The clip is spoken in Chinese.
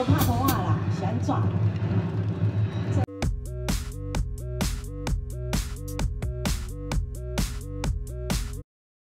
无拍破我啦，是安怎？